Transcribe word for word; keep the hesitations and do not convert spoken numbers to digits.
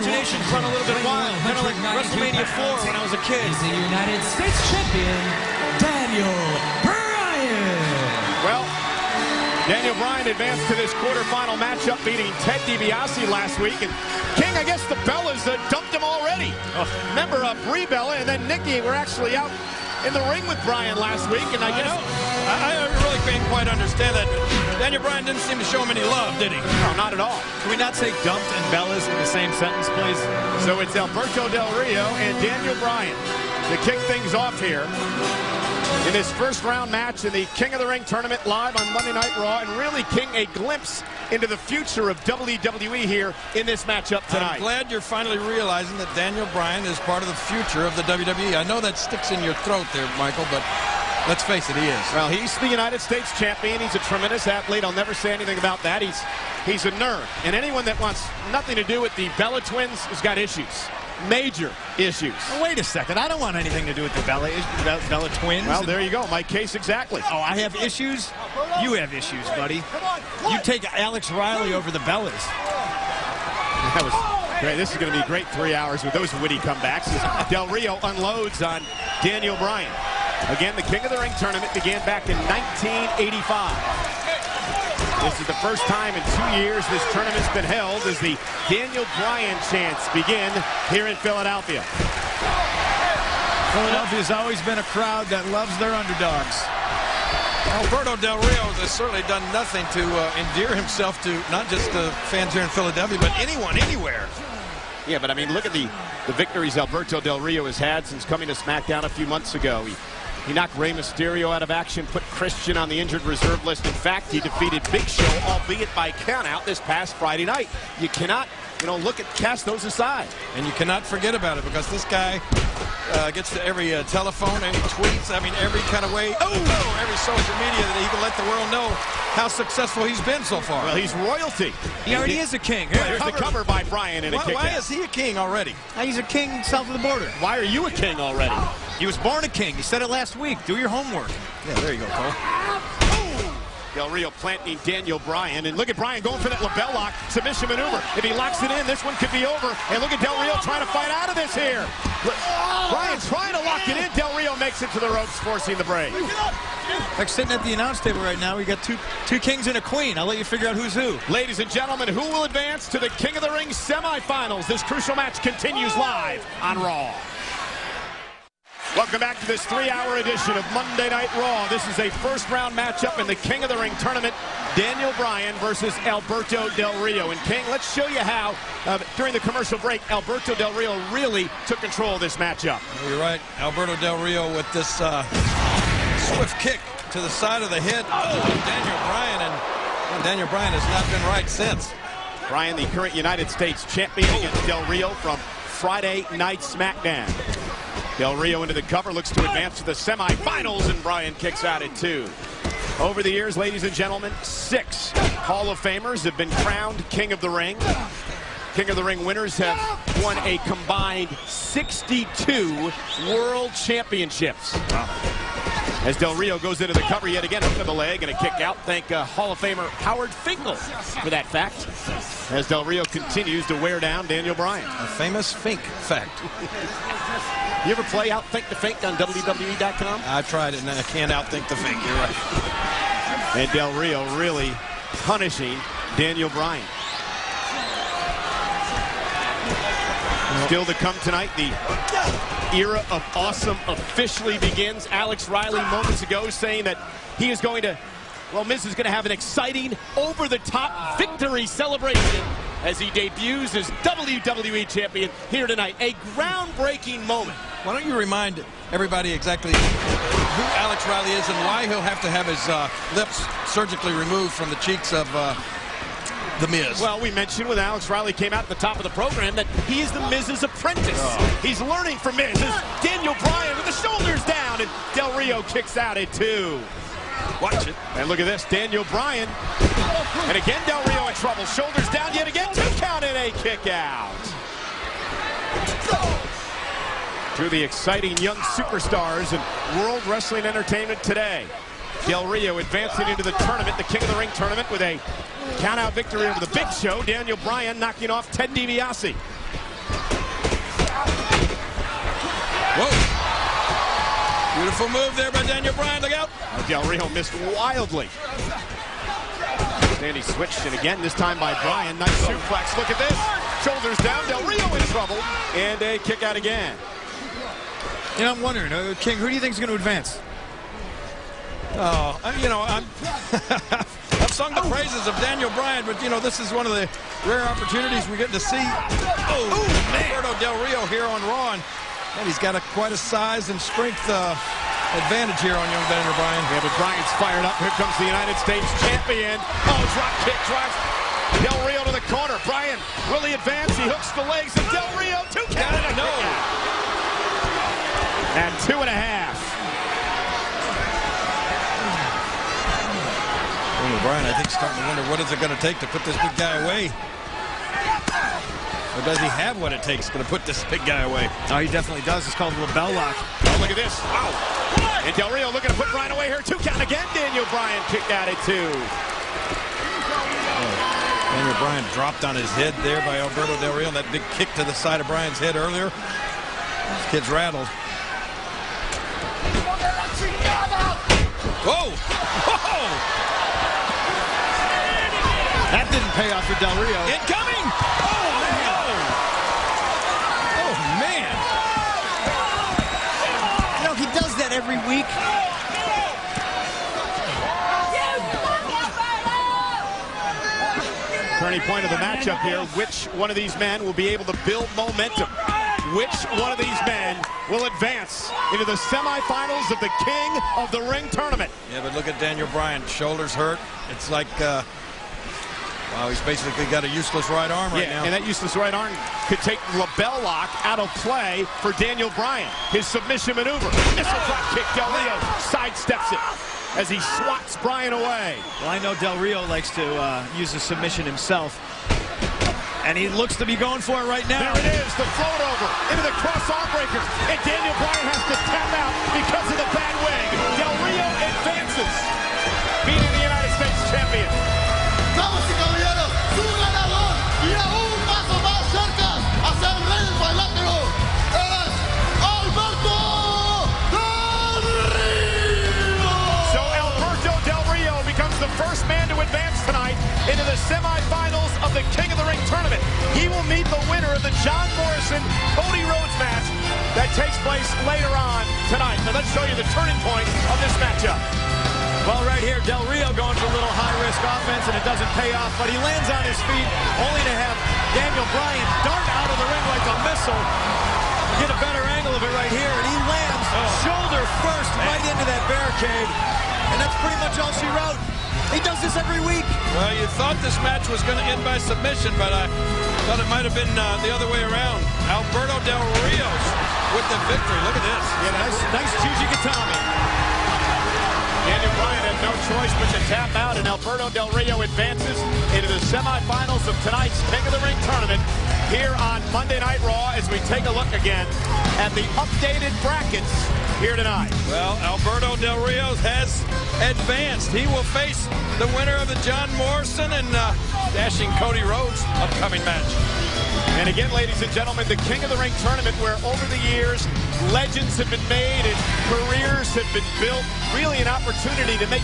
imagination run a little bit wild, kind of like WrestleMania four when I was a kid. He's the United States champion, Daniel Bryan. Well, Daniel Bryan advanced to this quarterfinal matchup, beating Ted DiBiase last week. And King, I guess the Bellas uh, dumped him already. Oh. Remember, uh, Brie Bella and then Nikki were actually out in the ring with Bryan last week, and I, I guess... I, I really can't quite understand that. Daniel Bryan didn't seem to show him any love, did he? No, not at all. Can we not say dumped and Bellas in the same sentence, please? So it's Alberto Del Rio and Daniel Bryan to kick things off here in this first round match in the King of the Ring tournament live on Monday Night Raw, and really, King, a glimpse into the future of W W E here in this matchup tonight. I'm glad you're finally realizing that Daniel Bryan is part of the future of the W W E. I know that sticks in your throat there, Michael, but let's face it, he is. Well, he's the United States champion. He's a tremendous athlete. I'll never say anything about that. He's, he's a nerd. And anyone that wants nothing to do with the Bella twins has got issues. Major issues. Well, wait a second. I don't want anything to do with the Bella, the Bella twins. Well, there you go. My case exactly. Oh, I have issues? You have issues, buddy. You take Alex Riley over the Bellas. That was great. This is going to be a great three hours with those witty comebacks. Del Rio unloads on Daniel Bryan. Again, the King of the Ring tournament began back in nineteen eighty-five. This is the first time in two years this tournament's been held, as the Daniel Bryan chants begin here in Philadelphia. Philadelphia's always been a crowd that loves their underdogs. Alberto Del Rio has certainly done nothing to uh, endear himself to not just the fans here in Philadelphia, but anyone, anywhere. Yeah, but I mean, look at the, the victories Alberto Del Rio has had since coming to SmackDown a few months ago. He, He knocked Rey Mysterio out of action, put Christian on the injured reserve list. In fact, he defeated Big Show, albeit by countout, this past Friday night. You cannot, you know, look at, cast those aside. And you cannot forget about it, because this guy uh, gets to every uh, telephone, any tweets, I mean, every kind of way, oh, oh, every social media that he can let the world know how successful he's been so far. Well, he's royalty. He already he, is a king. Here, here's cover. the cover by Bryan in a kick. Why is he a king already? He's a king south of the border. Why are you a king already? He was born a king. He said it last week. Do your homework. Yeah, there you go, Cole. Del Rio planting Daniel Bryan. And look at Bryan going for that LeBell lock submission maneuver. If he locks it in, this one could be over. And look at Del Rio trying to fight out of this here. Bryan trying to lock it in. Del Rio makes it to the ropes, forcing the break. Like sitting at the announce table right now, we got two two kings and a queen. I'll let you figure out who's who. Ladies and gentlemen, who will advance to the King of the Ring semifinals? This crucial match continues live on Raw. Welcome back to this three-hour edition of Monday Night Raw. This is a first-round matchup in the King of the Ring tournament, Daniel Bryan versus Alberto Del Rio. And, King, let's show you how, uh, during the commercial break, Alberto Del Rio really took control of this matchup. You're right. Alberto Del Rio with this uh, swift kick to the side of the head. Oh, Daniel Bryan, and well, Daniel Bryan has not been right since. Bryan, the current United States champion, against Del Rio from Friday Night SmackDown. Del Rio into the cover, looks to advance to the semifinals, and Bryan kicks out at two. Over the years, ladies and gentlemen, six Hall of Famers have been crowned King of the Ring. King of the Ring winners have won a combined sixty-two world championships. Wow. As Del Rio goes into the cover yet again, up to the leg and a kick out. Thank uh, Hall of Famer Howard Finkel for that fact, as Del Rio continues to wear down Daniel Bryan. A famous Fink fact. You ever play Outthink the Fink on W W E dot com? I've tried it, and I can't outthink the Fink. You're right. And Del Rio really punishing Daniel Bryan. Still to come tonight, the era of awesome officially begins. Alex Riley moments ago saying that he is going to, well, Miz is going to have an exciting, over-the-top victory celebration as he debuts as W W E champion here tonight. A groundbreaking moment. Why don't you remind everybody exactly who Alex Riley is and why he'll have to have his uh, lips surgically removed from the cheeks of... Uh, The Miz. Well, we mentioned when Alex Riley came out at the top of the program that he is the Miz's apprentice. Oh. He's learning from Miz. Daniel Bryan with the shoulders down, and Del Rio kicks out at two. Watch it. And look at this, Daniel Bryan. And again, Del Rio in trouble. Shoulders down yet again. Two count and a kick out. To the exciting young superstars in World Wrestling Entertainment today. Del Rio advancing into the tournament, the King of the Ring tournament, with a count-out victory over the Big Show. Daniel Bryan knocking off Ted DiBiase. Beautiful move there by Daniel Bryan. Look out. Del Rio missed wildly. And he switched it again, this time by Bryan. Nice suplex. Look at this. Shoulders down. Del Rio in trouble. And a kick out again. You know, I'm wondering, uh, King, who do you think is going to advance? Oh, I, you know, I'm I've sung the praises of Daniel Bryan, but, you know, this is one of the rare opportunities we get to see. Oh, Ooh, man. Alberto Del Rio here on Raw. And he's got a, quite a size and strength uh, advantage here on young Daniel Bryan. Yeah, but Bryan's fired up. Here comes the United States champion. Oh, drop kick, drops Del Rio to the corner. Bryan, will he advance? He hooks the legs of Del Rio. Two count and a no. And two and a half. Well, Bryan, I think, starting to wonder what is it going to take to put this big guy away. Or does he have what it takes to put this big guy away? Oh, he definitely does. It's called the LeBell lock. Oh, look at this. Wow. What? And Del Rio looking to put Bryan away here. Two count again. Daniel Bryan kicked out at two. Oh. Daniel Bryan dropped on his head there by Alberto Del Rio. That big kick to the side of Bryan's head earlier. This kid's rattled. Whoa! Whoa! That didn't pay off for Del Rio. Incoming! Oh, man! Oh, man! You know, he does that every week. Turning point of the matchup here. Which one of these men will be able to build momentum? Which one of these men will advance into the semifinals of the King of the Ring tournament? Yeah, but look at Daniel Bryan. Shoulders hurt. It's like, uh, wow, he's basically got a useless right arm right yeah, now. And that useless right arm could take LeBell lock out of play for Daniel Bryan. His submission maneuver. Missile drop kick. Del Rio sidesteps it as he swats Bryan away. Well, I know Del Rio likes to uh, use the submission himself. And he looks to be going for it right now. There it is, the float over into the cross arm breaker. And Daniel Bryan has to tap out because of the bad wig. Del Rio advances, beating the United States champion. Damas y caballeros, su ganador y aún paso más cerca a ser rey cuadrilátero es Alberto Del Rio. So Alberto Del Rio becomes the first man to advance tonight into the semifinals of the King of the Ring tournament. He will meet the winner of the John Morrison Cody Rhodes match that takes place later on tonight. Now let's show you the turning point of this matchup. Well, right here, Del Rio going for a little high-risk offense, and it doesn't pay off, but he lands on his feet, only to have Daniel Bryan dart out of the ring like a missile. Get a better angle of it right here, and he lands oh. shoulder first right into that barricade, and that's pretty much all she wrote. He does this every week. Well, you thought this match was going to end by submission, but I thought it might have been uh, the other way around. Alberto Del Rio with the victory. Look at this. Yeah, nice, nice Jujikatami. Daniel Bryan had no choice but to tap out, and Alberto Del Rio advances into the semifinals of tonight's King of the Ring tournament here on Monday Night Raw as we take a look again at the updated brackets here tonight. Well, Alberto Del Rio has advanced. He will face the winner of the John Morrison and uh, dashing Cody Rhodes upcoming match. And again, ladies and gentlemen, the King of the Ring tournament, where over the years legends have been made and careers have been built, really an opportunity to make